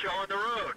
shell on the road.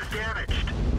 Is damaged.